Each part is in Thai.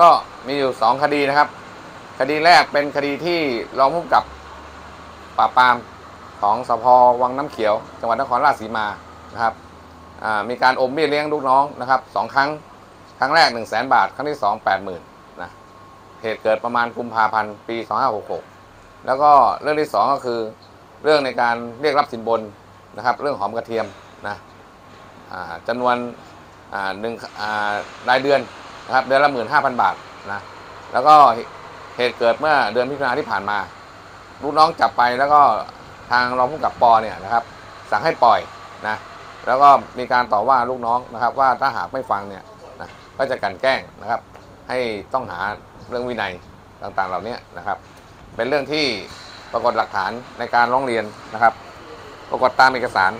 ก็มีอยู่2คดีนะครับคดีแรกเป็นคดีที่รองผู้กำกับปราบปรามของสภ.วังน้ำเขียวจังหวัดนครราชสีมานะครับมีการอมเบี้ยเลี้ยงลูกน้องนะครับ2ครั้งครั้งแรก 100,000 บาทครั้งที่2 80,000 นะเหตุเกิดประมาณกุมภาพันธ์ปี2566แล้วก็เรื่องที่2ก็คือเรื่องในการเรียกรับสินบนนะครับเรื่องหอมกระเทียมนะจำนวนรายเดือนนะครับเดือนละ 15,000 บาทนะแล้วก็เหตุเกิดเมื่อเดือนมิถุนายนที่ผ่านมาลูกน้องจับไปแล้วก็ทางรองผู้กำกับป.เนี่ยนะครับสั่งให้ปล่อยนะแล้วก็มีการต่อว่าลูกน้องนะครับว่าถ้าหากไม่ฟังเนี่ยนะก็จะกันแกล้งนะครับให้ต้องหาเรื่องวินัยต่างๆเหล่านี้นะครับเป็นเรื่องที่ปรากฏหลักฐานในการร้องเรียนนะครับปรากฏตามเอกสาร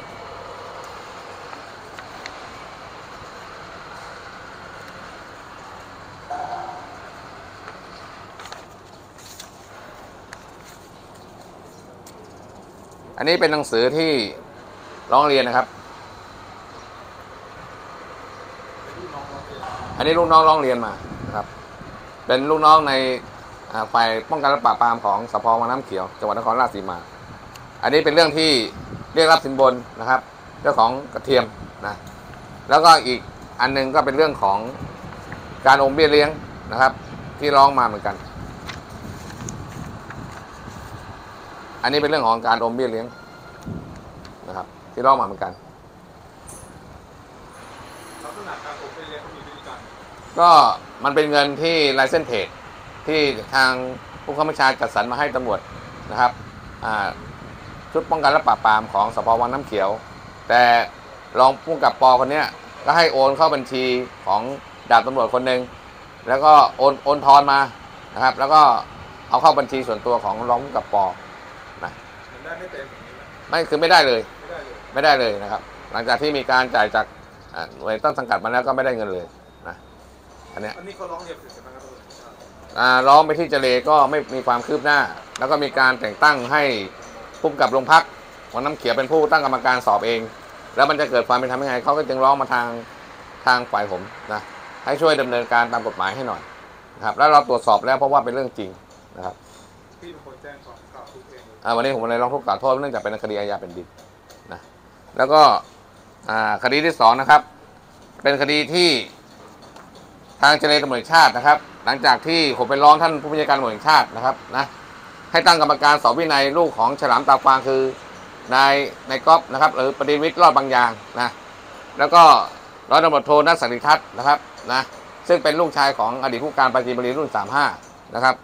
อันนี้เป็นหนังสือที่ร้องเรียนนะครับอันนี้ลูกน้องร้องเรียนมานะครับเป็นลูกน้องในฝ่ายป้องกันและปราบปรามของสภ.วังน้ำเขียวจังหวัดนครราชสีมาอันนี้เป็นเรื่องที่เรียกรับสินบนนะครับเรื่องของกระเทียมนะแล้วก็อีกอันนึงก็เป็นเรื่องของการอมเบี้ยเลี้ยงนะครับที่ร้องมาเหมือนกันอันนี้เป็นเรื่องของการอมเบี้ยเลี้ยงนะครับที่ร้องมาเหมือนกันลักษณะการอมเบี้ยเลี้ยงมีวิธีการก็มันเป็นเงินที่ลายเส้นเพจที่ทางผู้ข้าราชการจัดสรรมาให้ตำรวจนะครับชุดป้องกันและปราบปรามของสภ.วังน้ำเขียวแต่รองผู้กำกับป.คนนี้ก็ให้โอนเข้าบัญชีของดาบตำรวจคนหนึ่งแล้วก็โอนทอนมานะครับแล้วก็เอาเข้าบัญชีส่วนตัวของรองผู้กำกับป.นะไม่คือไม่ได้เลยไม่ได้เลยนะครับหลังจากที่มีการจ่ายจากหน่วยต้นสังกัดมาแล้วก็ไม่ได้เงินเลยนะอันนี้เขาร้องเรียนถึงสำนักงานตำรวจร้องไปที่เจเลก็ไม่มีความคืบหน้าแล้วก็มีการแต่งตั้งให้ผู้กำกับโรงพักวังน้ำเขียวเป็นผู้ตั้งกรรมการสอบเองแล้วมันจะเกิดความเป็นธรรมยังไงเขาก็จึงร้องมาทางฝ่ายผมนะให้ช่วยดำเนินการตามกฎหมายให้หน่อยนะครับแล้วเราตรวจสอบแล้วเพราะว่าเป็นเรื่องจริงนะครับพี่เป็นคนแจ้งสอบกล่าวทุกเองวันนี้ผมเลยร้องทุกข์กล่าวโทษเนื่องจากเป็นคดีอาญาเป็นดิบนะแล้วก็คดีที่2นะครับเป็นคดีที่ทางเจเลตำรวจชาตินะครับหลังจากที่ผมไปร้องท่านผู้บัญชาการตำรวจแห่งชาตินะครับนะให้ตั้งกรรมการสอบวินัยลูกของฉลามตาฟางคือนายก๊อฟนะครับหรือประดิวิทย์รอดบางยางนะแล้วก็ร้อยตำรวจโทนัทสันติทัศน์นะครับนะซึ่งเป็นลูกชายของอดีตผู้การปราจีนบุรีรุ่น35นะครับ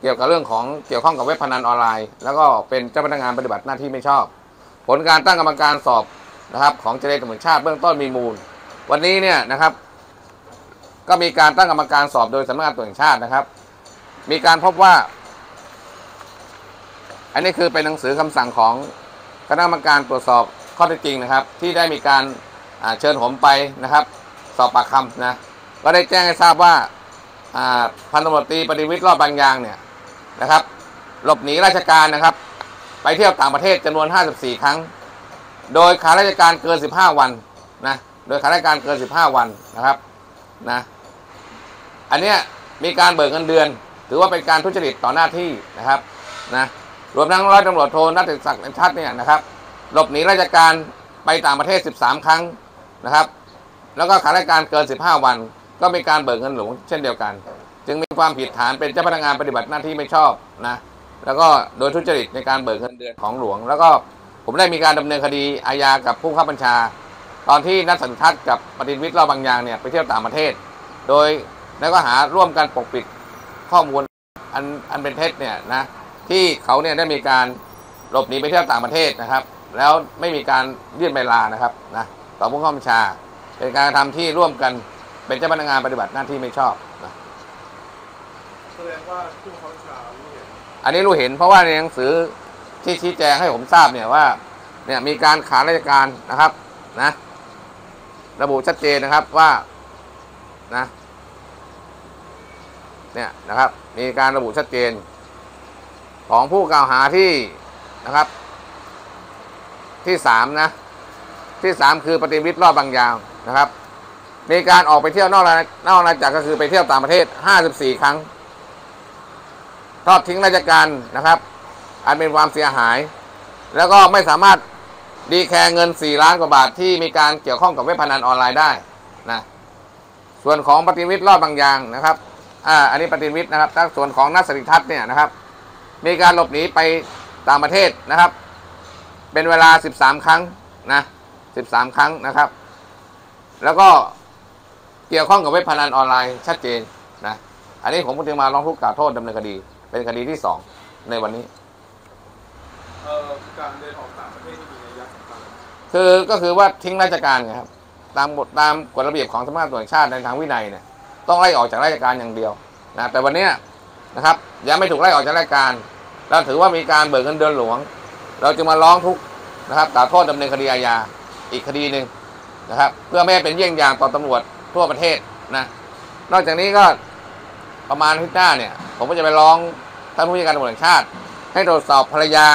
เกี่ยวกับเรื่องของเกี่ยวข้องกับเว็บพนันออนไลน์แล้วก็เป็นเจ้าพนักงานปฏิบัติหน้าที่ไม่ชอบผลการตั้งกรรมการสอบนะครับของเจเลตำรวจชาติเบื้องต้นมีมูลวันนี้เนี่ยนะครับก็มีการตั้งกรรมการสอบโดยสำนักงานตำรวจแห่งชาตินะครับมีการพบว่าอันนี้คือเป็นหนังสือคำสั่งของคณะกรรมการตรวจสอบข้อเท็จจริงนะครับที่ได้มีการเชิญผมไปนะครับสอบปากคำนะก็ได้แจ้งให้ทราบว่าพันตำรวจตรีประดิวิทย์รอดบางยางเนี่ยนะครับหลบหนีราชการนะครับไปเที่ยวต่างประเทศจำนวน54ครั้งโดยขาราชการเกิน15วันนะโดยขาราชการเกิน15วันนะครับนะอันเนี้ยมีการเบิกเงินเดือนถือว่าเป็นการทุจริตต่อหน้าที่นะครับนะรวมทั้งร้อยตำรวจโทนัทศักดิ์ชัดเนี่ยนะครับหลบหนีราชการไปต่างประเทศ13ครั้งนะครับแล้วก็ขาราชการเกิน15วันก็มีการเบิกเงินหลวงเช่นเดียวกันจึงมีความผิดฐานเป็นเจ้าพนักงานปฏิบัติหน้าที่ไม่ชอบนะแล้วก็โดยทุจริตในการเบิกเงินเดือนของหลวงแล้วก็ผมได้มีการดำเนินคดีอาญากับผู้ข้าบัญชาตอนที่นัทสันทัศน์กับประดิวิทย์รอดบางยางเนี่ยไปเที่ยวต่างประเทศโดยแล้วก็หาร่วมกันปกปิดข้อมูลอันเป็นเท็จเนี่ยนะที่เขาเนี่ยได้มีการหลบหนีไปเที่ยวต่างประเทศนะครับแล้วไม่มีการยื่นใบลานะครับนะต่อผู้ข้าบัญชาเป็นการกระทำที่ร่วมกันเป็นเจ้าพนักงานปฏิบัติหน้าที่ไม่ชอบนะแสดงว่าผู้ข้าบัญชารู้เห็นอันนี้รู้เห็นเพราะว่าในหนังสือที่ชี้แจงให้ผมทราบเนี่ยว่าเนี่ยมีการขาดราชการนะครับนะระบุชัดเจนนะครับว่านะเนี่ยนะครับมีการระบุชัดเจนของผู้กล่าวหาที่นะครับที่3นะที่3คือประดิวิทย์รอดบางยางนะครับ มีการออกไปเที่ยวนอกอาณาจักรก็คือไปเที่ยวต่างประเทศ54ครั้งทอดทิ้งราชการนะครับอันเป็นความเสียหายแล้วก็ไม่สามารถดีแคร์เงิน4 ล้านกว่าบาทที่มีการเกี่ยวข้องกับเว็บพนันออนไลน์ได้นะส่วนของปฏิวิทย์รอดบางอย่างนะครับอันนี้ปฏิวิทย์นะครับทางส่วนของนักสถิทัศน์เนี่ยนะครับมีการหลบหนีไปต่างประเทศนะครับเป็นเวลา13ครั้งนะ13ครั้งนะครับแล้วก็เกี่ยวข้องกับเว็บพนันออนไลน์ชัดเจนนะอันนี้ผมก็จึงมาร้องทุกข์กล่าวโทษดำเนินคดีเป็นคดีที่2ในวันนี้การเดินออกต่างประเทศมีนัยยะสำคัญก็คือว่าทิ้งราชการนะครับตามกฎระเบียบของสำนักงานตำรวจแห่งชาติในทางวินัยเนี่ยต้องไล่ออกจากราชการอย่างเดียวนะแต่วันนี้นะครับยังไม่ถูกไล่ออกจากราชการเราถือว่ามีการเบิกเงินเดือนหลวงเราจะมาร้องทุกข์นะครับกล่าวโทษดำเนินคดีอาญาอีกคดีหนึ่งนะครับเพื่อไม่ให้เป็นเยี่ยงอย่างต่อตำรวจทั่วประเทศนะนอกจากนี้ก็ประมาณอาทิตย์หน้าเนี่ยผมก็จะไปร้องท่านผู้ว่าการตำรวจแห่งชาติให้ตรวจสอบภรรยา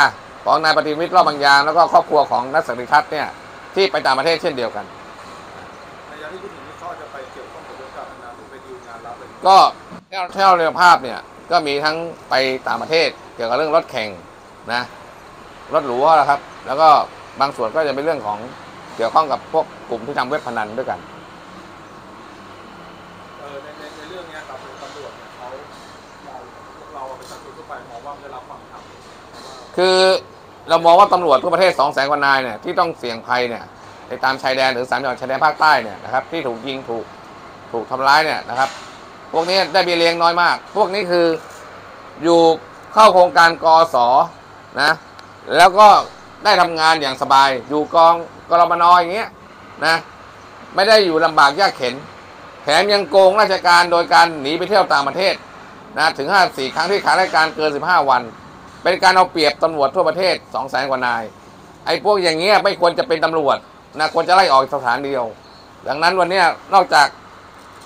ของนายปฏิวิทย์รอดบางยางแล้วก็ครอบครัวของนักสังคมทัศน์เนี่ยที่ไปต่างประเทศเช่นเดียวกันในยามที่ผู้หญิงที่เขาจะไปเกี่ยวข้องกับเรื่องการพนันไปดูงานรับก็เที่ยวเรือภาพเนี่ยก็มีทั้งไปต่างประเทศเกี่ยวกับเรื่องรถแข่งนะรถหรูนะครับแล้วก็บางส่วนก็จะเป็นเรื่องของเกี่ยวข้องกับพวกกลุ่มที่ทำเว็บพนันด้วยกันในเรื่องนี้ครับตำรวจเขาพวกเราประชาชนทั่วไปมองว่าได้รับความเป็นธรรมคือเรามองว่าตำรวจทั่วประเทศ200,000 กว่านายเนี่ยที่ต้องเสี่ยงภัยเนี่ยในตามชายแดนหรือ3 จังหวัดชายแดนภาคใต้เนี่ยนะครับที่ถูกยิงถูกทำร้ายเนี่ยนะครับพวกนี้ได้เบี้ยเลี้ยงน้อยมากพวกนี้คืออยู่เข้าโครงการกส.นะแล้วก็ได้ทำงานอย่างสบายอยู่กรมน.อย่างเงี้ยนะไม่ได้อยู่ลำบากยากเข็ญแถมยังโกงราชการโดยการหนีไปเที่ยวต่างประเทศนะถึง54ครั้งที่ขาดราชการเกิน15 วันเป็นการเอาเปรียบตำรวจทั่วประเทศ200,000 กว่านายไอ้พวกอย่างเงี้ยไม่ควรจะเป็นตำรวจนะควรจะไล่ออกสถานเดียวดังนั้นวันนี้นอกจาก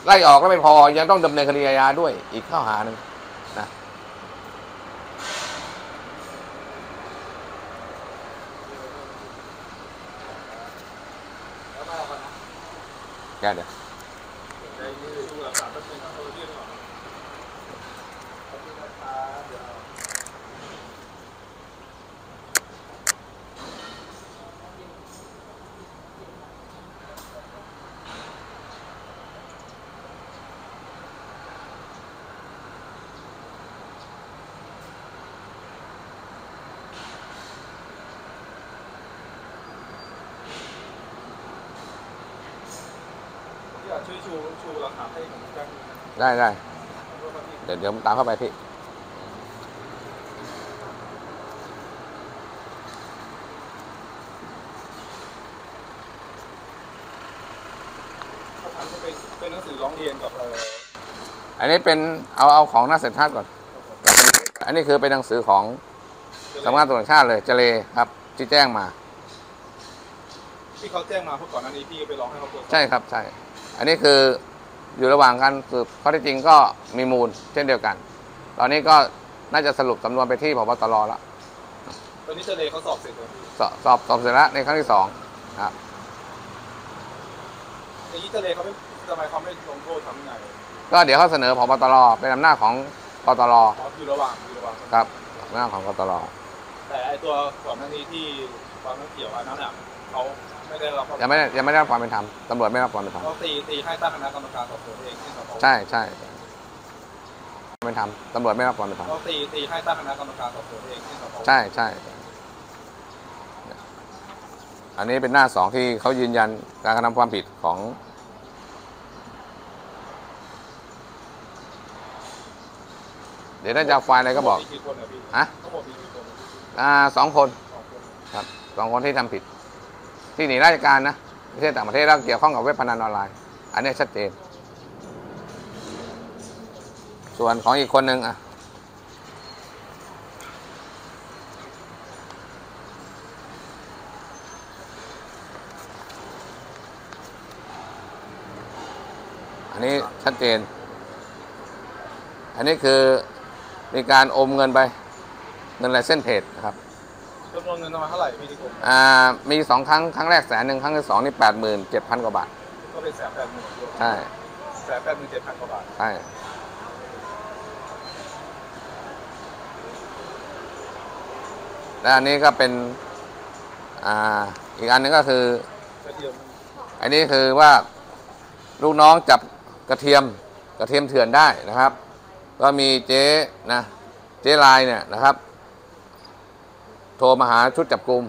ไล่ออกแล้วไม่พอยังต้องดำเนินคดีอาญาด้วยอีกข้อหาหนึ่งนะเดี๋ยวช่วยชูหลักฐานให้ผมได้เดี๋ยวตามเข้าไปพี่เป็นหนังสือร้องเรียนกับอันนี้เป็นเอาของนักเศรษฐศาสตร์ก่อนอันนี้คือเป็นหนังสือของสำนักงานตำรวจแห่งชาติเลยเจเลครับที่แจ้งมาที่เขาแจ้งมาเมื่อก่อนหน้านี้พี่ไปร้องให้เขาตรวจใช่ครับใช่อันนี้คืออยู่ระหว่างการสืบข้อเท็จจริงก็มีมูลเช่นเดียวกันตอนนี้ก็น่าจะสรุปสำนวนไปที่ผบ.ตร.แล้วตอนนี้เจเลเขาสอบเสร็จแล้วสอบเสร็จแล้วในครั้งที่2ครับอย่างนี้เจเลเขาไม่ทำไมเขาไม่ลงโทษทำยังไงก็เดี๋ยวเขาเสนอผบ.ตร.เป็นอำนาจของกตร.อยู่ระหว่างครับอำนาจของกตร.แต่ไอตัวก่อนหน้านี้ที่ความเกี่ยวอันนั้นเขายังไม่ได้รับความเป็นธรรมตำรวจไม่รับความเป็นธรรมตีให้ตั้งคณะกรรมการสอบสวนเองใช่ไม่ทำตำรวจไม่รับความเป็นธรรมตีให้ตั้งคณะกรรมการสอบสวนเองใช่อันนี้เป็นหน้า2ที่เขายืนยันการกระทำความผิดของเดี๋ยวถ้าจะไฟล์อะไรก็บอกฮะ2 คนครับ2 คนที่ทำผิดที่หนีราชการนะประเทศต่างประเทศแล้วเกี่ยวข้องกับเว็บพนันออนไลน์อันนี้ชัดเจนส่วนของอีกคนหนึ่งอ่ะอันนี้ชัดเจนอันนี้คือมีการอมเงินไปเงินลายเส้นเพจนะครับจำนวนเงินประมาณเท่าไหร่พี่ที่กรมมี2 ครั้งครั้งแรก100,000ครั้งที่2นี่87,000 กว่าบาท ก็เป็น180,000ใช่180,000 7,000 กว่าบาทใช่และอันนี้ก็เป็นอีกอันนึงก็คืออันนี้คือว่าลูกน้องจับกระเทียมเถื่อนได้นะครับก็มีเจ๊นะเจ๊ลายเนี่ยนะครับโทรมาหาชุดจับกลุ่ม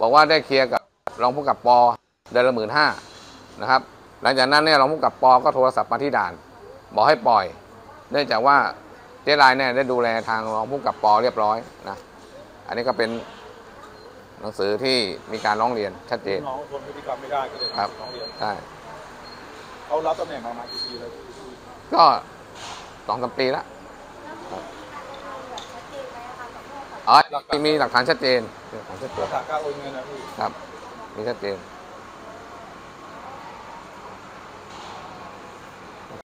บอกว่าได้เคลียร์กับรองผู้กับปอเดือนละ15,000นะครับหลังจากนั้นเนี่ยรองผู้กับปอก็โทรศัพท์มาที่ด่านบอกให้ปล่อยเนื่องจากว่าเจ๊ลายเนี่ยได้ดูแลทางรองผู้กับปอเรียบร้อยนะอันนี้ก็เป็นหนังสือที่มีการร้องเรียนชัดเจนน้องทนพฤติกรรมไม่ได้ก็เลยครับร้องเรียนใช่เขารับตำแหน่งมากี่ปีแล้วก็2-3 ปีแล้วมีหลักฐานชัดเจนมีหลักฐานชัดเจนครับมีชัดเจน